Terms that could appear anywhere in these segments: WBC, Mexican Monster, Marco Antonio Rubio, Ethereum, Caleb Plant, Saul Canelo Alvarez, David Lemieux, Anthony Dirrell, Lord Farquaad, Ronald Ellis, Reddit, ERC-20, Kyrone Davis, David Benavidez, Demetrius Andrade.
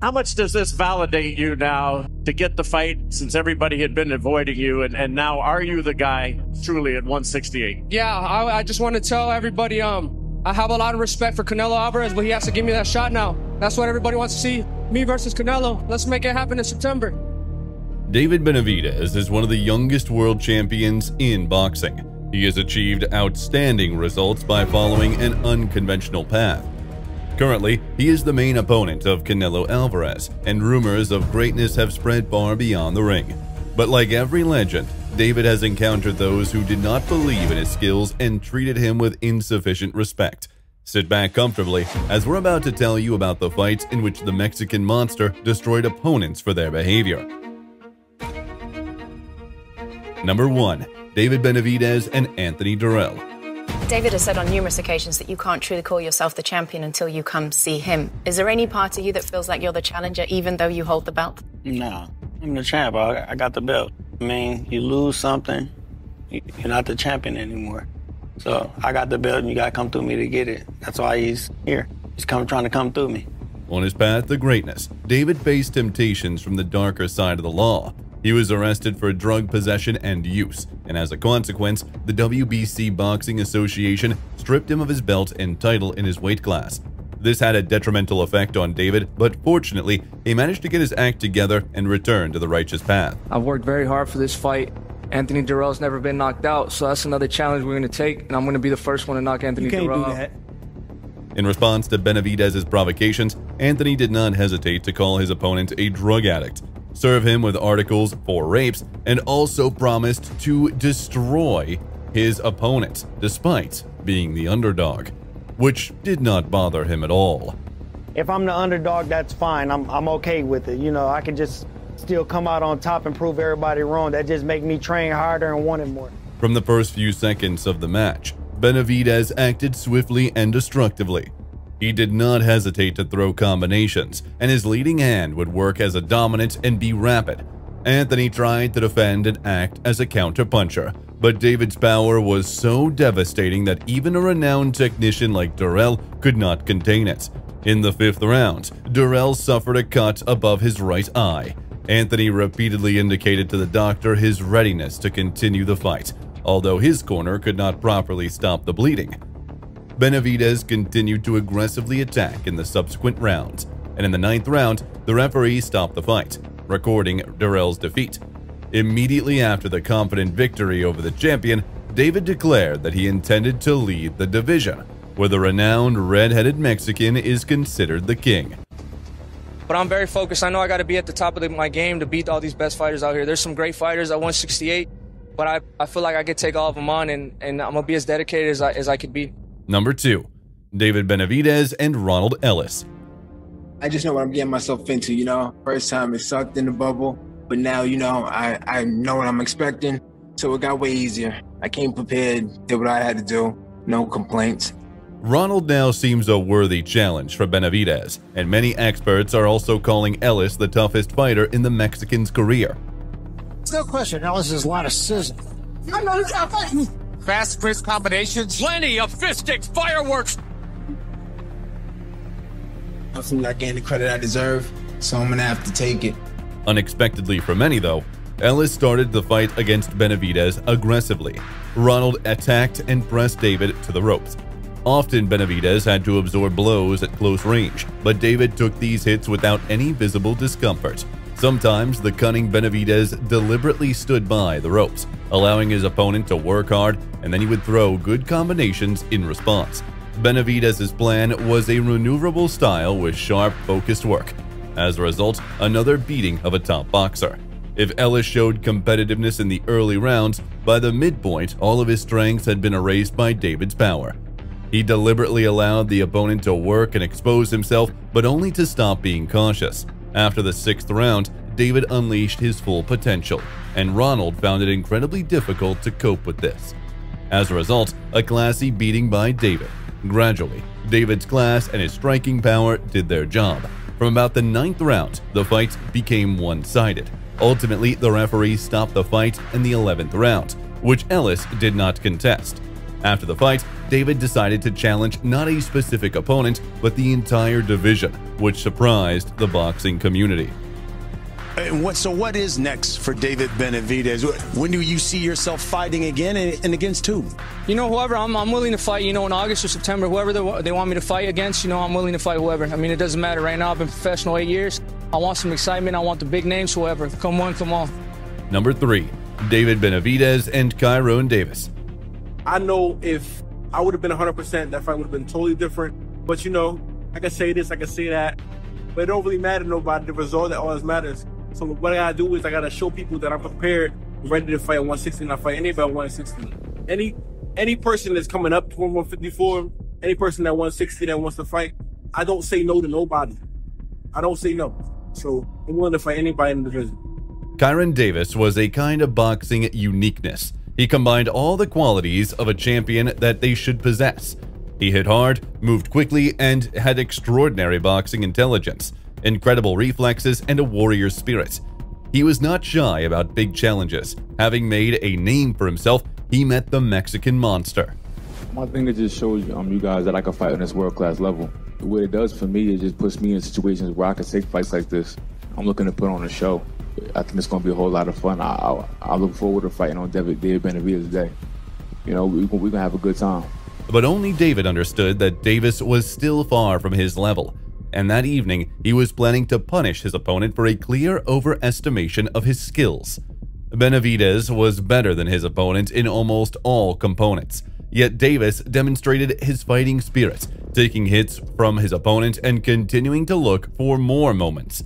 How much does this validate you now to get the fight since everybody had been avoiding you, and now are you the guy truly at 168? Yeah, I just want to tell everybody I have a lot of respect for Canelo Alvarez, but he has to give me that shot now. That's what everybody wants to see, me versus Canelo. Let's make it happen in September. David Benavidez is one of the youngest world champions in boxing. He has achieved outstanding results by following an unconventional path. Currently, he is the main opponent of Canelo Alvarez, and rumors of greatness have spread far beyond the ring. But like every legend, David has encountered those who did not believe in his skills and treated him with insufficient respect. Sit back comfortably, as we're about to tell you about the fights in which the Mexican monster destroyed opponents for their behavior. Number 1. David Benavidez and Anthony Dirrell. David has said on numerous occasions that you can't truly call yourself the champion until you come see him. Is there any part of you that feels like you're the challenger even though you hold the belt? No, I'm the champ. I got the belt. I mean, you lose something, you're not the champion anymore. So I got the belt and you got to come through me to get it. That's why he's here. He's trying to come through me. On his path to greatness, David faced temptations from the darker side of the law. He was arrested for drug possession and use, and as a consequence, the WBC Boxing Association stripped him of his belt and title in his weight class. This had a detrimental effect on David, but fortunately, he managed to get his act together and return to the righteous path. I've worked very hard for this fight. Anthony Dirrell's never been knocked out, so that's another challenge we're going to take, and I'm going to be the first one to knock Anthony Dirrell out. In response to Benavidez's provocations, Anthony did not hesitate to call his opponent a drug addict, serve him with articles for rapes, and also promised to destroy his opponent, despite being the underdog, which did not bother him at all. If I'm the underdog, that's fine. I'm okay with it. You know, I can just still come out on top and prove everybody wrong. That just make me train harder and want it more. From the first few seconds of the match, Benavidez acted swiftly and destructively. He did not hesitate to throw combinations, and his leading hand would work as a dominant and be rapid. Anthony tried to defend and act as a counterpuncher, but David's power was so devastating that even a renowned technician like Dirrell could not contain it. In the 5th round, Dirrell suffered a cut above his right eye. Anthony repeatedly indicated to the doctor his readiness to continue the fight, although his corner could not properly stop the bleeding. Benavidez continued to aggressively attack in the subsequent rounds, and in the 9th round, the referee stopped the fight, recording Dirrell's defeat. Immediately after the confident victory over the champion, David declared that he intended to lead the division, where the renowned red-headed Mexican is considered the king. But I'm very focused. I know I got to be at the top of my game to beat all these best fighters out here. There's some great fighters at 168, but I feel like I could take all of them on, and I'm going to be as dedicated as I could be. Number 2. David Benavidez and Ronald Ellis. I just know what I'm getting myself into, you know. First time it sucked in the bubble, but now, you know, I know what I'm expecting, so it got way easier. I came prepared, did what I had to do, no complaints. Ronald now seems a worthy challenge for Benavidez, and many experts are also calling Ellis the toughest fighter in the Mexican's career. It's no question, Ellis has a lot of sizzle. I know he's got fighting. Fast fist combinations, plenty of fistics, fireworks. I feel like I gained the credit I deserve, so I'm going to have to take it. Unexpectedly for many, though, Ellis started the fight against Benavidez aggressively. Ronald attacked and pressed David to the ropes. Often Benavidez had to absorb blows at close range, but David took these hits without any visible discomfort. Sometimes the cunning Benavidez deliberately stood by the ropes, allowing his opponent to work hard, and then he would throw good combinations in response. Benavidez's plan was a maneuverable style with sharp, focused work. As a result, another beating of a top boxer. If Ellis showed competitiveness in the early rounds, by the midpoint all of his strengths had been erased by David's power. He deliberately allowed the opponent to work and expose himself, but only to stop being cautious. After the 6th round, David unleashed his full potential, and Ronald found it incredibly difficult to cope with this. As a result, a classy beating by David. Gradually, David's class and his striking power did their job. From about the 9th round, the fight became one-sided. Ultimately, the referee stopped the fight in the 11th round, which Ellis did not contest. After the fight, David decided to challenge not a specific opponent, but the entire division, which surprised the boxing community. So what is next for David Benavidez? When do you see yourself fighting again, and against who? You know, whoever. I'm willing to fight, you know, in August or September, whoever they want me to fight against, you know, I'm willing to fight whoever. I mean, it doesn't matter. Right now, I've been professional 8 years. I want some excitement. I want the big names, whoever. Come on, come on. Number 3, David Benavidez and Kyrone Davis. I know if I would have been 100%, that fight would have been totally different. But, you know, I can say this, I can say that. But it don't really matter to nobody. The result, that always matters. So what I gotta do is I gotta show people that I'm prepared, ready to fight at 160, and I fight anybody at 160. Any person that's coming up from 154, any person at 160 that wants to fight, I don't say no to nobody. I don't say no. So I'm willing to fight anybody in the division. Kyrone Davis was a kind of boxing uniqueness. He combined all the qualities of a champion that they should possess. He hit hard, moved quickly, and had extraordinary boxing intelligence, incredible reflexes, and a warrior spirit. He was not shy about big challenges. Having made a name for himself, he met the Mexican monster. One thing that just shows you guys that I can fight on this world-class level. What it does for me is just puts me in situations where I can take fights like this. I'm looking to put on a show. I think it's going to be a whole lot of fun. I look forward to fighting on David Benavidez today. You know, we're going to have a good time. But only David understood that Davis was still far from his level. And that evening, he was planning to punish his opponent for a clear overestimation of his skills. Benavidez was better than his opponent in almost all components. Yet Davis demonstrated his fighting spirit, taking hits from his opponent and continuing to look for more moments.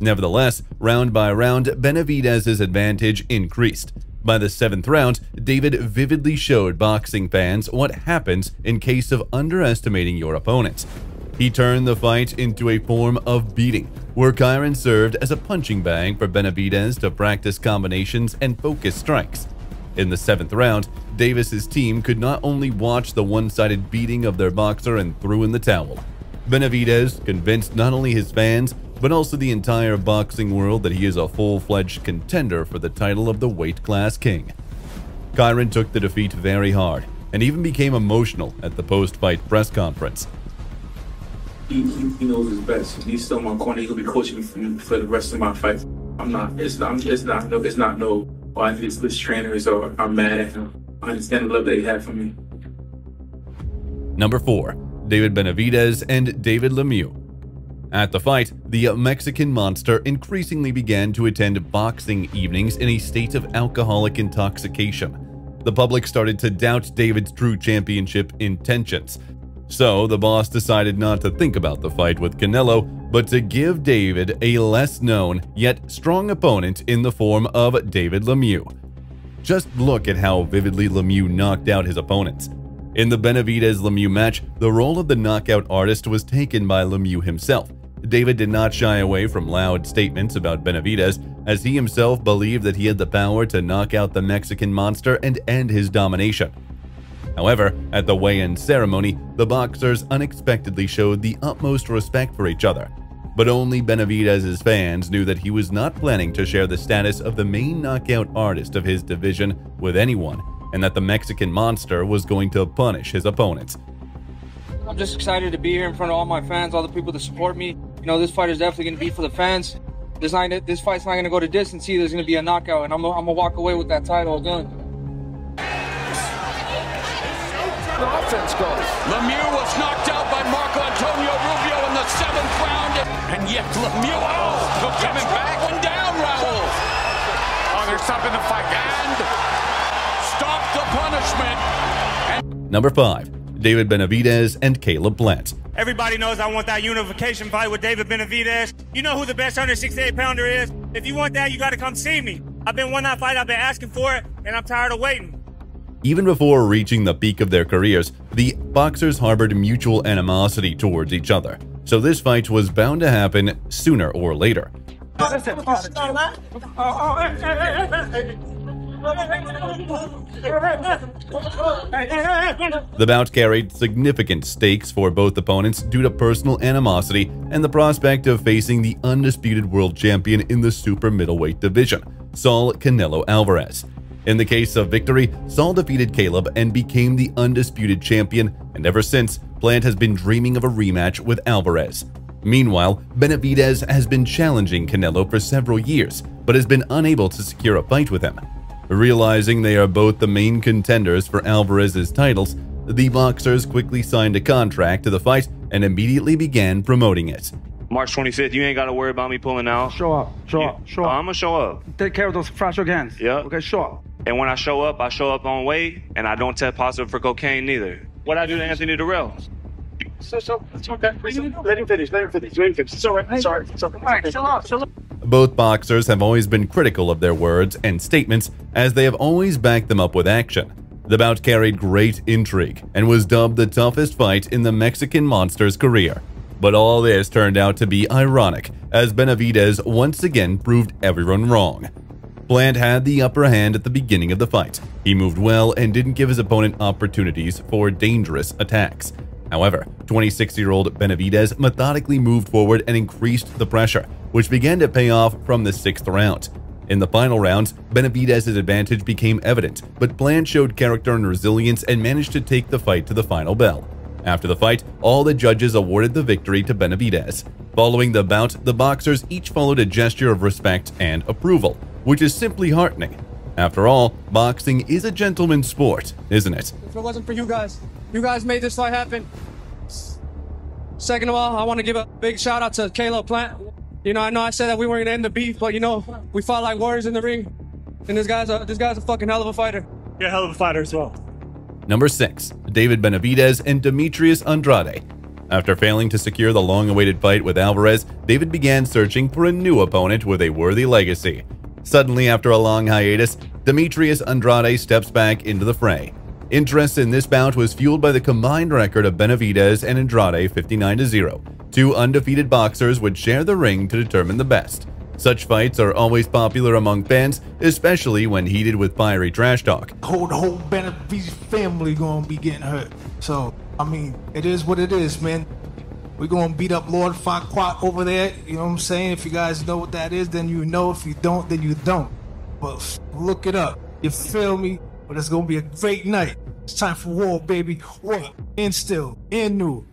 Nevertheless, round by round, Benavidez's advantage increased. By the 7th round, David vividly showed boxing fans what happens in case of underestimating your opponent. He turned the fight into a form of beating, where Kyrone served as a punching bag for Benavidez to practice combinations and focus strikes. In the 7th round, Davis's team could not only watch the one-sided beating of their boxer and threw in the towel. Benavidez convinced not only his fans, but also the entire boxing world that he is a full-fledged contender for the title of the weight class king. Kyrone took the defeat very hard and even became emotional at the post-fight press conference. He knows his best. He's still in my corner. He'll be coaching me for the rest of my fight. This trainer is over. I'm mad at him. I understand the love that he had for me. Number 4, David Benavidez and David Lemieux. At the fight, the Mexican monster increasingly began to attend boxing evenings in a state of alcoholic intoxication. The public started to doubt David's true championship intentions. So, the boss decided not to think about the fight with Canelo, but to give David a less-known yet strong opponent in the form of David Lemieux. Just look at how vividly Lemieux knocked out his opponents. In the Benavidez-Lemieux match, the role of the knockout artist was taken by Lemieux himself. David did not shy away from loud statements about Benavidez, as he himself believed that he had the power to knock out the Mexican monster and end his domination. However, at the weigh-in ceremony, the boxers unexpectedly showed the utmost respect for each other. But only Benavidez's fans knew that he was not planning to share the status of the main knockout artist of his division with anyone, and that the Mexican monster was going to punish his opponents. I'm just excited to be here in front of all my fans, all the people that support me. You know, this fight is definitely going to be for the fans. This fight's not going to go to distance either. There's going to be a knockout, and I'm going to walk away with that title again. The offense goes. Lemieux was knocked out by Marco Antonio Rubio in the 7th round. And yet Lemieux, coming back. One down, Raul. Oh, they're stopping the fight. And stop the punishment. And Number 5, David Benavidez and Caleb Plant. Everybody knows I want that unification fight with David Benavidez. You know who the best 168-pounder is. If you want that, you got to come see me. I've been wanting that fight. I've been asking for it, and I'm tired of waiting. Even before reaching the peak of their careers, the boxers harbored mutual animosity towards each other, so this fight was bound to happen sooner or later. The bout carried significant stakes for both opponents due to personal animosity and the prospect of facing the undisputed world champion in the super middleweight division, Saul Canelo Alvarez. In the case of victory, Saul defeated Caleb and became the undisputed champion, and ever since, Plant has been dreaming of a rematch with Alvarez. Meanwhile, Benavidez has been challenging Canelo for several years, but has been unable to secure a fight with him. Realizing they are both the main contenders for Alvarez's titles, the boxers quickly signed a contract to the fight and immediately began promoting it. March 25th, you ain't got to worry about me pulling out. Show up. I'm going to show up. Take care of those fragile hands. Yeah. Okay, show up. And when I show up on weight, and I don't test positive for cocaine neither. What I do to Anthony Dirrell? It's okay. Let him finish. It's all right. It's all right. Chill out. Both boxers have always been critical of their words and statements, as they have always backed them up with action. The bout carried great intrigue and was dubbed the toughest fight in the Mexican monster's career. But all this turned out to be ironic, as Benavidez once again proved everyone wrong. Plant had the upper hand at the beginning of the fight. He moved well and didn't give his opponent opportunities for dangerous attacks. However, 26-year-old Benavidez methodically moved forward and increased the pressure, which began to pay off from the 6th round. In the final rounds, Benavidez's advantage became evident, but Plant showed character and resilience and managed to take the fight to the final bell. After the fight, all the judges awarded the victory to Benavidez. Following the bout, the boxers each followed a gesture of respect and approval, which is simply heartening. After all, boxing is a gentleman's sport, isn't it? If it wasn't for you guys made this fight happen. Second of all, I want to give a big shout out to Caleb Plant. You know I said that we weren't going to end the beef, but you know, we fought like warriors in the ring. And this guy's a fucking hell of a fighter. You're a hell of a fighter as well. Number 6. David Benavidez and Demetrius Andrade. After failing to secure the long-awaited fight with Alvarez, David began searching for a new opponent with a worthy legacy. Suddenly, after a long hiatus, Demetrius Andrade steps back into the fray. Interest in this bout was fueled by the combined record of Benavidez and Andrade 59-0. Two undefeated boxers would share the ring to determine the best. Such fights are always popular among fans, especially when heated with fiery trash talk. The whole Benavidez family gonna be getting hurt. So, I mean, it is what it is, man. We're going to beat up Lord Farquaad over there, you know what I'm saying? If you guys know what that is, then you know. If you don't, then you don't. But look it up. You feel me? But it's going to be a great night. It's time for war, baby. War. And still. And new.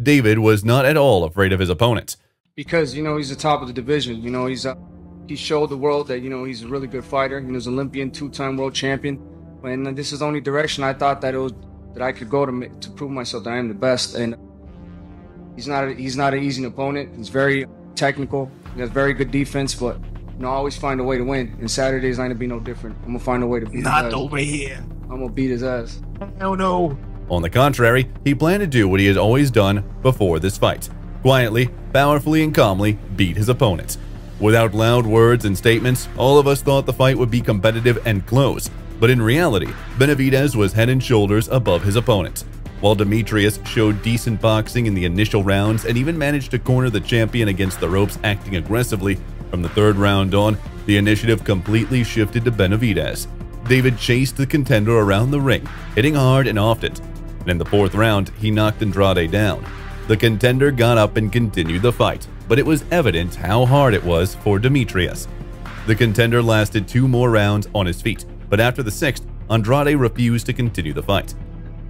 David was not at all afraid of his opponent. Because, you know, he's the top of the division. You know, he showed the world that, you know, he's a really good fighter. He was Olympian, two-time world champion. And this is the only direction I thought that it was... that I could go to prove myself that I am the best. And he's not an easy opponent. He's very technical. He has very good defense, but you know, I always find a way to win. And Saturday's not gonna be no different. I'm gonna find a way to beat his ass. Not over here. I'm gonna beat his ass. Hell no. On the contrary, he planned to do what he had always done before this fight. Quietly, powerfully, and calmly beat his opponent. Without loud words and statements, all of us thought the fight would be competitive and close. But in reality, Benavidez was head and shoulders above his opponent. While Demetrius showed decent boxing in the initial rounds and even managed to corner the champion against the ropes, acting aggressively, from the 3rd round on, the initiative completely shifted to Benavidez. David chased the contender around the ring, hitting hard and often. And in the 4th round, he knocked Andrade down. The contender got up and continued the fight, but it was evident how hard it was for Demetrius. The contender lasted 2 more rounds on his feet. But after the 6th, Andrade refused to continue the fight.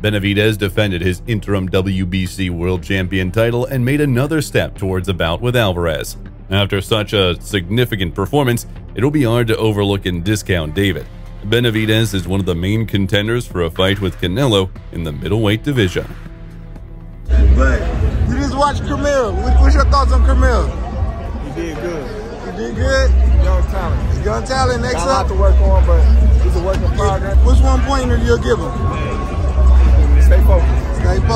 Benavidez defended his interim WBC World Champion title and made another step towards a bout with Alvarez. After such a significant performance, it'll be hard to overlook and discount David. Benavidez is one of the main contenders for a fight with Canelo in the middleweight division. But you just watched Camille. What's your thoughts on Camille? He did good. He did good? Young talent. He's young talent. Next up. To work on, but... What's one pointer you'll give him? Stay focused.